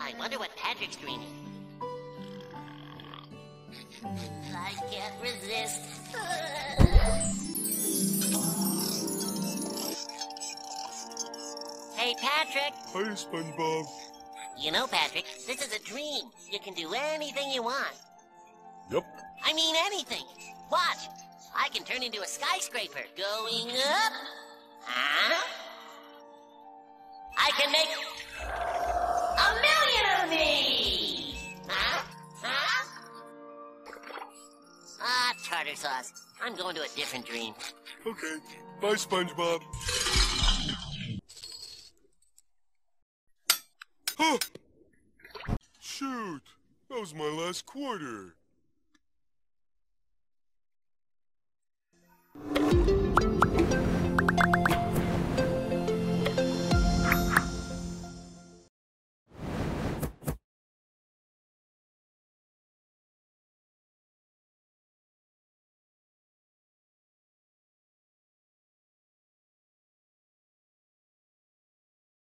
I wonder what Patrick's dreaming. I can't resist. Hey, Patrick. Hey, SpongeBob. You know, Patrick, this is a dream. You can do anything you want. Yep. I mean anything. Watch. I can turn into a skyscraper going up. Huh? I can make a million of these. Huh? Huh? Ah, tartar sauce. I'm going to a different dream. Okay. Bye, SpongeBob. Shoot. That was my last quarter.